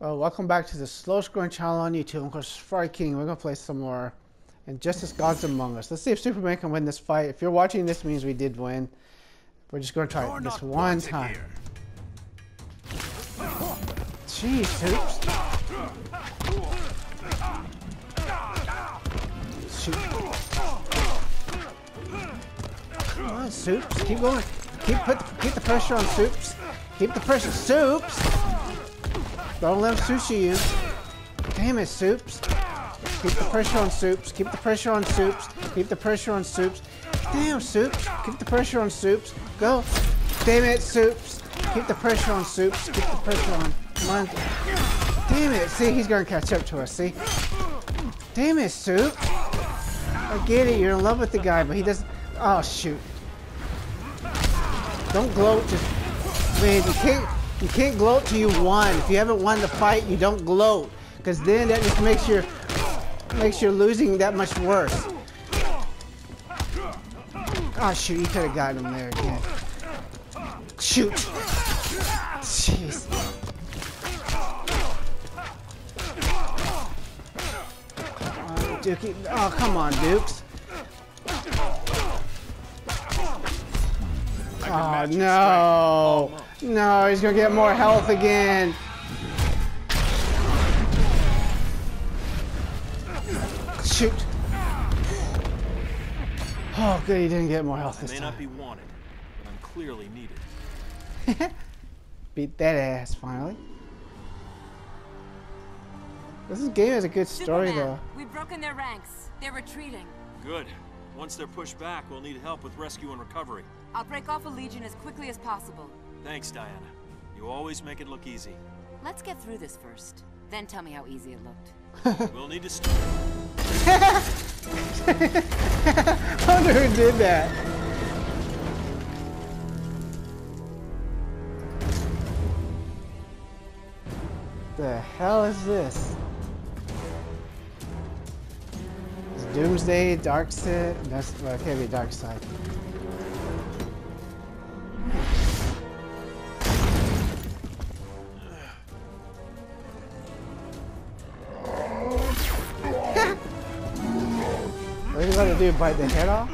Welcome back to the slow scrolling channel on YouTube. Of course, Ferrari King. We're gonna play some more Injustice: Gods Among Us. Let's see if Superman can win this fight. If you're watching, this means we did win. We're just gonna try it this one time. Jeez, Supes. Shoot. Come on, Supes. Keep going. Keep the pressure on Supes. Keep the pressure, Supes. Don't let him sushi you. Damn it, Supes. Keep the pressure on Supes. Keep the pressure on Supes. Keep the pressure on Supes. Damn, Supes. Keep the pressure on Supes. Go. Damn it, Supes. Keep the pressure on Supes. Keep the pressure on. Come on. Damn it. See, he's going to catch up to us. See? Damn it, Supes. I get it. You're in love with the guy, but he doesn't. Oh, shoot. Don't gloat. Just. Man, you can't. You can't gloat till you won. If you haven't won the fight, you don't gloat, because then that just makes your losing that much worse. Oh shoot, you could have gotten him there again. Shoot. Jeez. Dookie. Oh come on, Dukes. Oh no. No, he's gonna get more health again. Shoot. Oh, good, he didn't get more health this time. I may not be wanted, but I'm clearly needed. Beat that ass, finally. This game has a good story, Superman, though. We've broken their ranks. They're retreating. Good. Once they're pushed back, we'll need help with rescue and recovery. I'll break off a legion as quickly as possible. Thanks, Diana. You always make it look easy. Let's get through this first. Then tell me how easy it looked. We'll need to start. I wonder who did that. The hell is this? It's Doomsday, Darkseid. That's well, it can't be Darkseid. What do you bite the head off?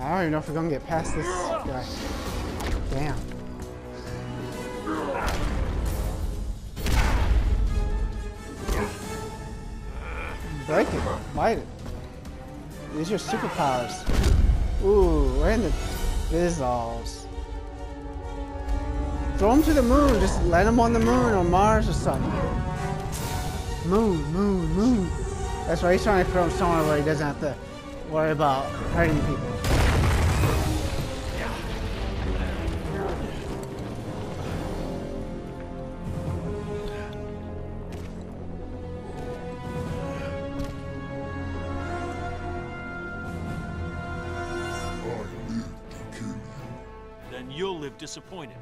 I don't even know if we're gonna get past this guy. Damn. Break it, bite it. These are your superpowers. Ooh, we're in the fizzles. Throw them to the moon, just land them on the moon or Mars or something. Moon, moon, moon. That's right, he's trying to throw him somewhere where he doesn't have to worry about hurting people. I need to kill you. Then you'll live disappointed.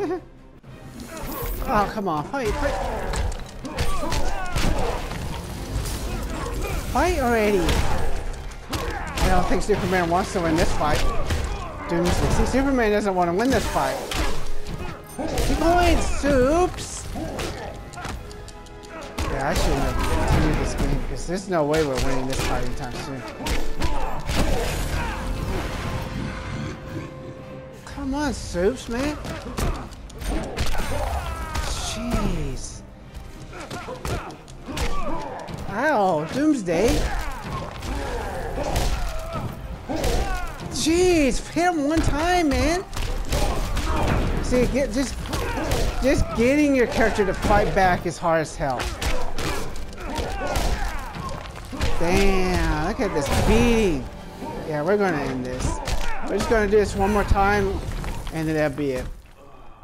Oh, come on, fight, fight. Fight already! I don't think Superman wants to win this fight. Doomsday. See, Superman doesn't want to win this fight. Keep going, Supes! Yeah, I shouldn't have continued this game, because there's no way we're winning this fight anytime soon. Come on, Supes, man! Jeez. Ow, Doomsday. Jeez, hit him one time, man. See, just getting your character to fight back is hard as hell. Damn, look at this beating. Yeah, we're gonna end this. We're just gonna do this one more time, and then that'll be it.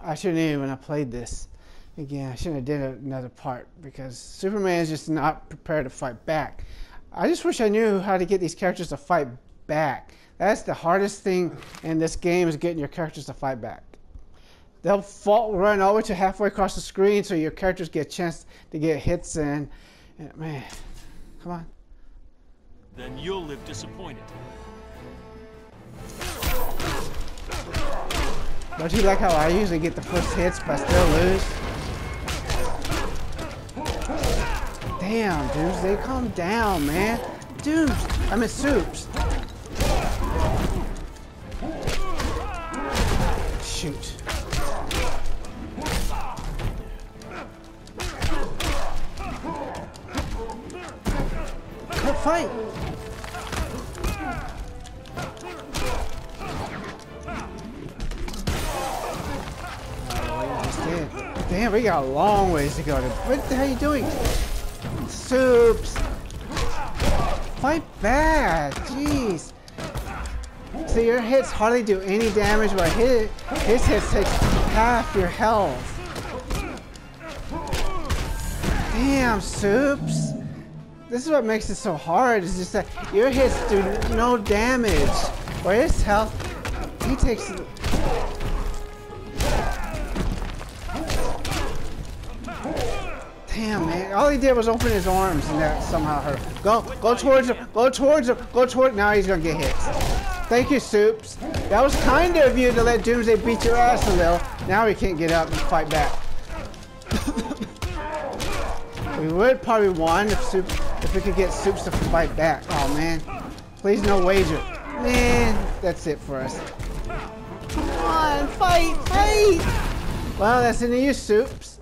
I shouldn't even have played this. Again, I shouldn't have did another part, because Superman is just not prepared to fight back. I just wish I knew how to get these characters to fight back. That's the hardest thing in this game, is getting your characters to fight back. They'll run all the way to halfway across the screen so your characters get a chance to get hits in. And man, come on. Then you'll live disappointed. Don't you like how I usually get the first hits but I still lose? Damn, Doomsday, calm down, man. Doomsday, I mean Supes. Shoot. Good fight. Damn, we got a long ways to go. What the hell are you doing? Supes! Fight back! Jeez! So your hits hardly do any damage, but his hits takes half your health. Damn, Supes! This is what makes it so hard, is just that your hits do no damage. Or his health, he takes... Damn, man. All he did was open his arms and that somehow hurt. Go towards him. Go towards him. Go towards him. Now he's going to get hit. Thank you, Supes. That was kind of you to let Doomsday beat your ass a little. Now he can't get up and fight back. We would probably won if we could get Supes to fight back. Oh, man. Please no wager. Man, that's it for us. Come on, fight, fight. Well, that's into you, Supes.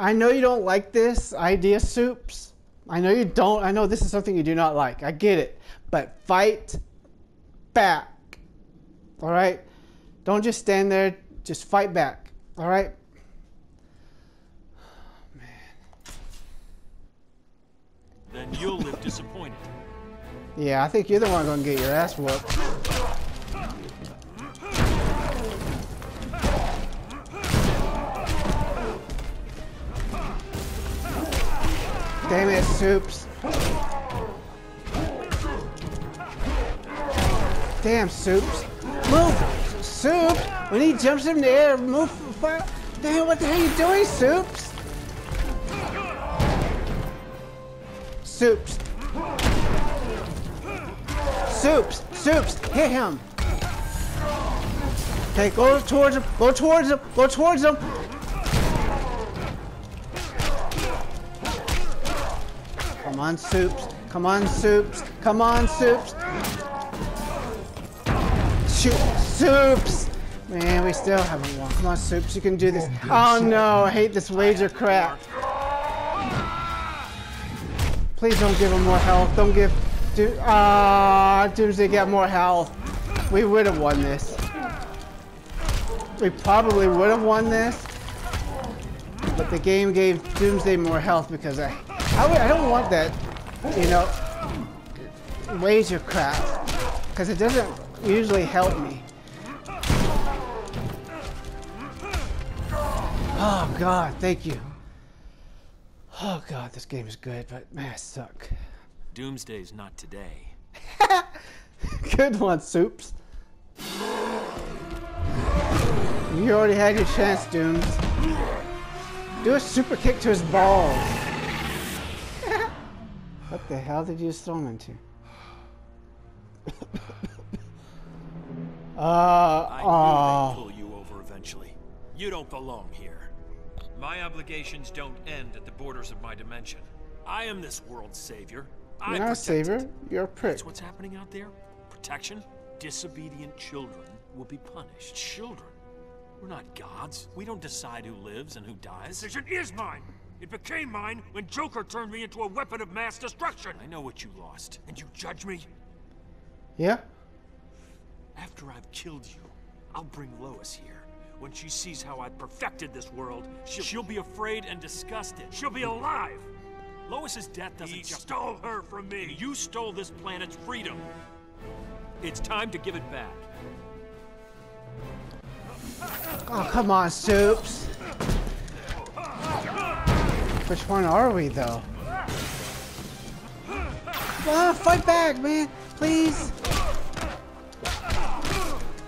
I know you don't like this idea, Supes. I know you don't. I know this is something you do not like. I get it. But fight back. All right? Don't just stand there. Just fight back. All right? Oh, man. Then you'll live disappointed. Yeah, I think you're the one going to get your ass whooped. Damn it, Supes. Damn, Supes. Move! Supes! When he jumps in the air, move! Fire. Damn, what the hell are you doing, Supes? Supes. Supes! Supes! Hit him! Okay, go towards him! Go towards him! Go towards him! Come on, Supes. Come on, Supes. Come on, Supes. Shoot, Supes. Man, we still haven't won. Come on, Supes. You can do this. Oh, no. I hate this wager crap. Please don't give him more health. Don't give... Ah, Doomsday got more health. We would have won this. We probably would have won this. But the game gave Doomsday more health because I don't want that, you know, wager crap, because it doesn't usually help me. Oh God, thank you. Oh God, this game is good, but man, I suck. Doomsday's not today. Good one, Supes. You already had your chance, Dooms. Do a super kick to his balls. What the hell did you just throw him into? I knew they'd pull you over eventually. You don't belong here. My obligations don't end at the borders of my dimension. I am this world's savior. You're not a savior. You're a prick. That's what's happening out there. Protection. Disobedient children will be punished. Children. We're not gods. We don't decide who lives and who dies. The decision is mine. It became mine when Joker turned me into a weapon of mass destruction. I know what you lost, and you judge me? Yeah. After I've killed you, I'll bring Lois here. When she sees how I've perfected this world, she'll be afraid and disgusted. She'll be alive. Lois's death doesn't just... He stole her from me. You stole this planet's freedom. It's time to give it back. Oh, come on, Supes. Which one are we, though? Ah, fight back, man! Please!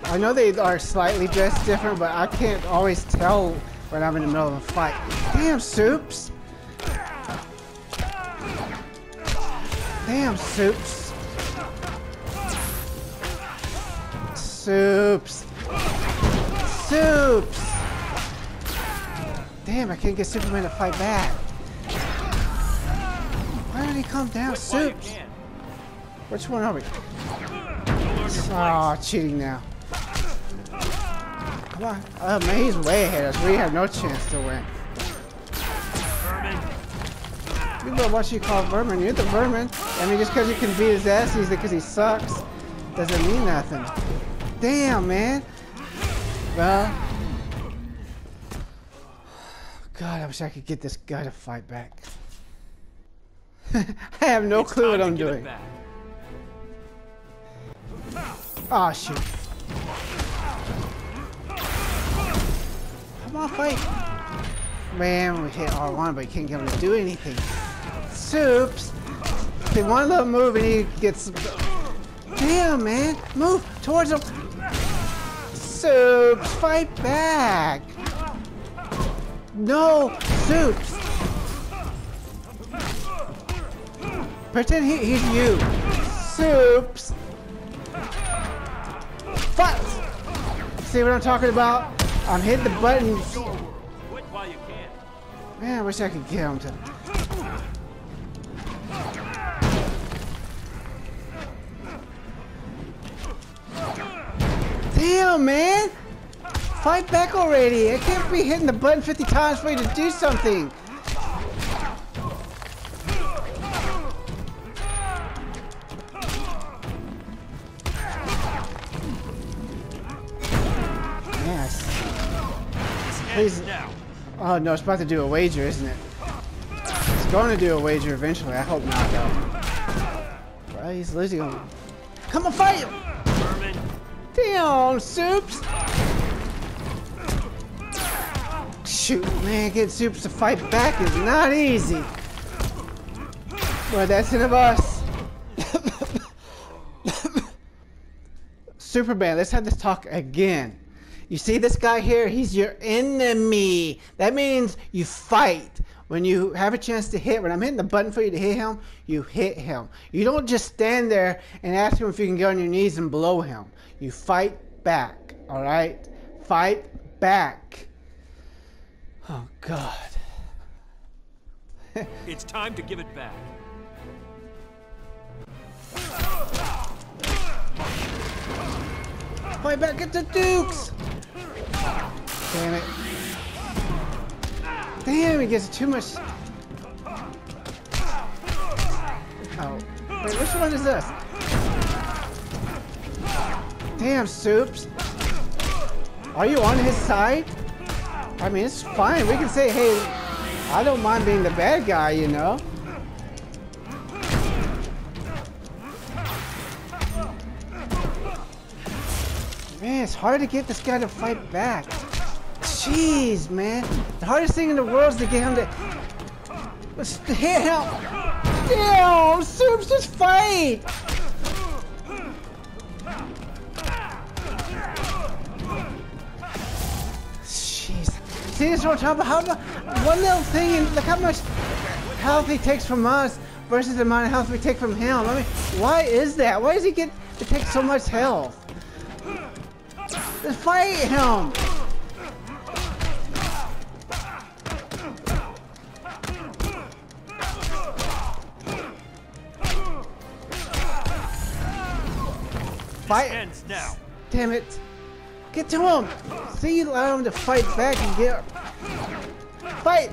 I know they are slightly dressed different, but I can't always tell when I'm in the middle of a fight. Damn, Supes! Damn, Supes! Supes! Supes! Damn, I can't get Superman to fight back. Why don't he calm down, Supes? Which one are we? Aw, oh, cheating now. Come on. Oh, man, he's way ahead of us. We have no chance to win. You know what you call Vermin. You're the Vermin. I mean, just because you can beat his ass easily because he sucks doesn't mean nothing. Damn, man. Well. God, I wish I could get this guy to fight back. I have no clue what I'm doing. Oh, shoot. Come on, fight. Man, we hit R1, but you can't get him to do anything. Supes! They want to move and he gets... Damn, man! Move towards him! Supes! Fight back! No! Supes! Pretend he's you! Supes! But, see what I'm talking about? I'm hitting the buttons. Man, I wish I could get him to. Damn, man! Fight back already! I can't be hitting the button 50 times for you to do something. Please. Oh no, it's about to do a wager, isn't it? It's going to do a wager eventually. I hope not, though. Bro, he's losing him. Come on, fight him! Damn, Supes! Shoot, man, getting Supes to fight back is not easy. Well, that's it of us. Superman, let's have this talk again. You see this guy here? He's your enemy. That means you fight. When you have a chance to hit, when I'm hitting the button for you to hit him, you hit him. You don't just stand there and ask him if you can get on your knees and blow him. You fight back, all right? Fight back. Oh, God. It's time to give it back. Fight back at the Dukes! Damn it. Damn, he gets too much. Oh. Wait, which one is this? Damn, Supes. Are you on his side? I mean, it's fine. We can say, hey, I don't mind being the bad guy, you know? Man, it's hard to get this guy to fight back. Jeez, man. The hardest thing in the world is to get him to... Hit him! Damn, Supes, just fight! Jeez. See, this is what I'm talking about. One little thing, and look how much health he takes from us versus the amount of health we take from him. I mean, why is that? Why does he get to take so much health? Fight him! Fight him! Damn it! Get to him! See, you allow him to fight back and get... Fight!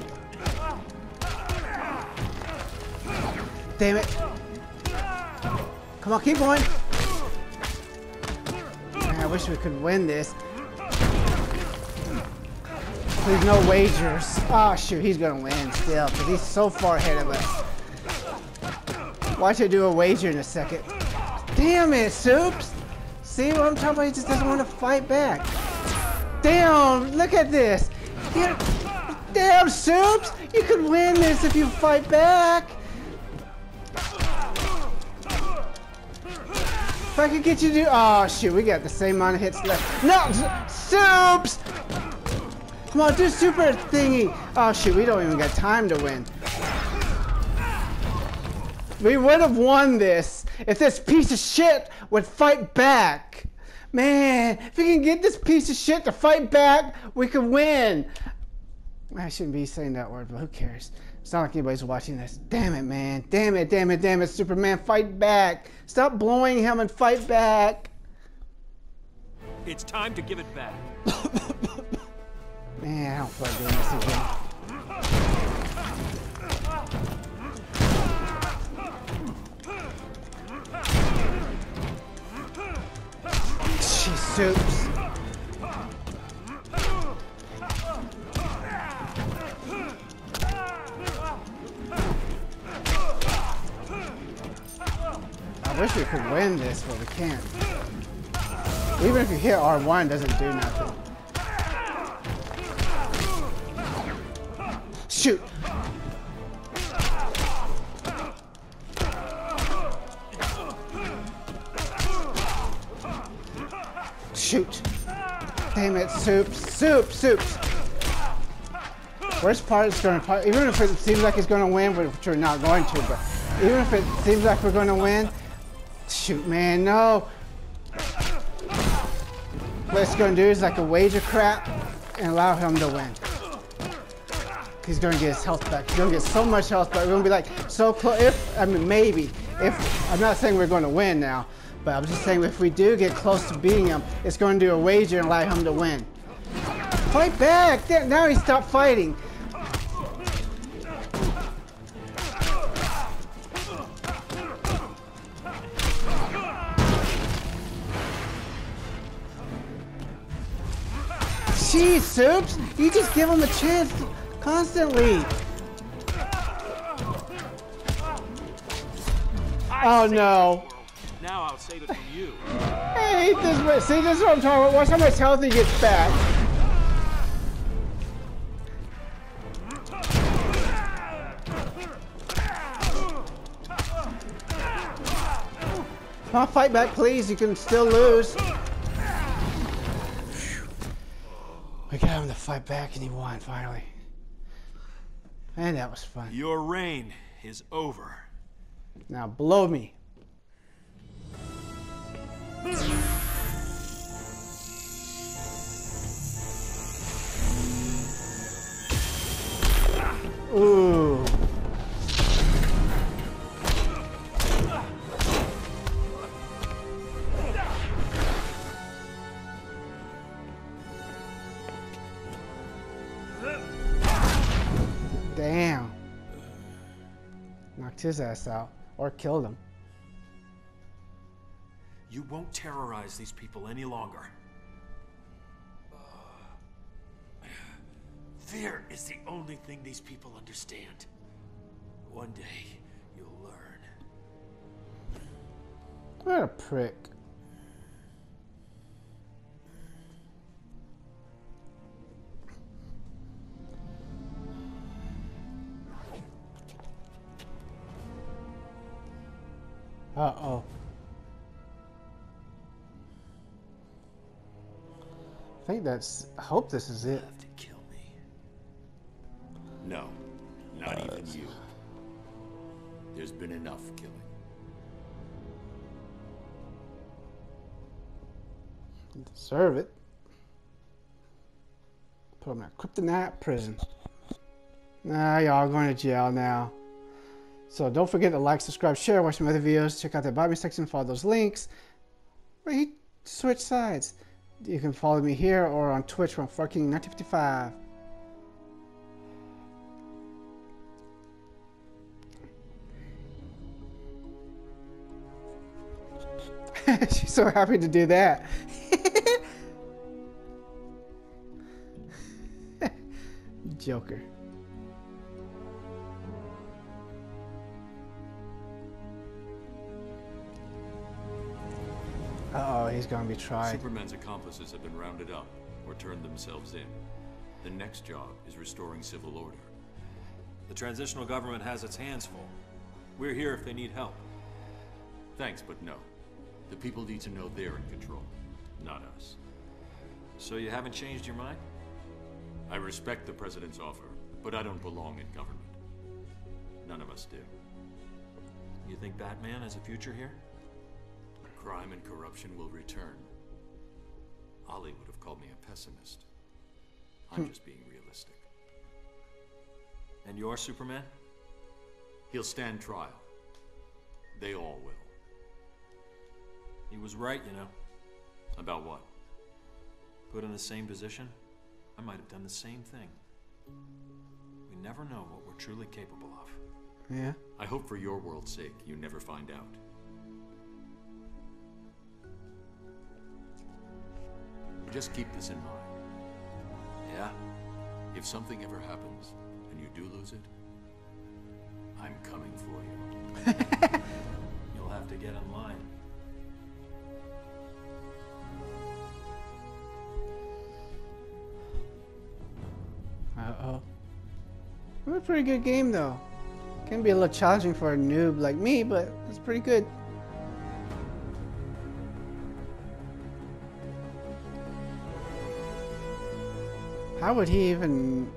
Damn it! Come on, keep going! I wish we could win this. There's no wagers. Oh shoot, he's gonna win still, because he's so far ahead of us. Watch her do a wager in a second. Damn it, Supes! See what I'm talking about? He just doesn't want to fight back. Damn, look at this! Damn, Supes! You could win this if you fight back! If I could get you to... Oh, shoot. We got the same amount of hits left. No! Supes! Come on, do super thingy. Oh, shoot. We don't even got time to win. We would have won this if this piece of shit would fight back. Man, if we can get this piece of shit to fight back, we can win. I shouldn't be saying that word, but who cares? It's not like anybody's watching this. Damn it, man. Damn it, damn it, damn it. Superman, fight back. Stop blowing him and fight back. It's time to give it back. Man, I don't feel like doing this again. Oops. I wish we could win this, but we can't. Even if you hit R1, it doesn't do nothing. Shoot! Shoot. Damn it, Soups. Worst part is going to, even if it seems like it's going to win, which we're not going to, but even if it seems like we're going to win, shoot, man, no. What it's going to do is like a wager crap and allow him to win. He's going to get his health back. He's going to get so much health back. We're going to be like so close. If, I mean, maybe. If, I'm not saying we're going to win now. But I'm just saying, if we do get close to beating him, it's going to do a wager and allow him to win. Fight back! Now he stopped fighting. Jeez, Soups! You just give him a chance constantly. Oh no. Now I'll save it from you. Hey, this, see, this is what I'm talking about. Watch how much health he gets back. Come on, fight back, please. You can still lose. We got him to fight back, and he won, finally. Man, that was fun. Your reign is over. Now blow me. Ooh. Damn. Knocked his ass out or killed him. You won't terrorize these people any longer. Fear is the only thing these people understand. One day, you'll learn. What a prick. Uh-oh. I think that's. I hope this is it. Have to kill me. No, not even you. There's been enough killing. You deserve it. Put him in a kryptonite prison. Nah, y'all going to jail now. So don't forget to like, subscribe, share, watch my other videos. Check out the Bible section, follow those links. But he switched sides. You can follow me here or on Twitch from Ferrari King 1955. She's so happy to do that. Joker. Uh-oh, he's gonna be tried. Superman's accomplices have been rounded up or turned themselves in. The next job is restoring civil order. The transitional government has its hands full. We're here if they need help. Thanks, but no. The people need to know they're in control, not us. So you haven't changed your mind? I respect the president's offer, but I don't belong in government. None of us do. You think Batman has a future here? Crime and corruption will return, Ollie would have called me a pessimist. I'm just being realistic. And your Superman? He'll stand trial. They all will. He was right, you know. About what? Put in the same position, I might have done the same thing. We never know what we're truly capable of. Yeah. I hope for your world's sake you never find out. Just keep this in mind. Yeah? If something ever happens and you do lose it, I'm coming for you. You'll have to get in line. Uh-oh. What a pretty good game, though. Can be a little challenging for a noob like me, but it's pretty good. How would he even...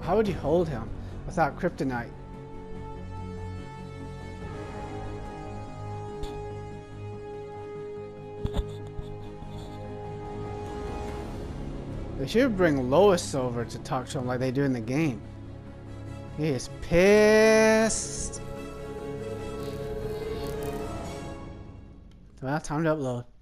how would you hold him without kryptonite? They should bring Lois over to talk to him like they do in the game. He is pissed. Well, time to upload.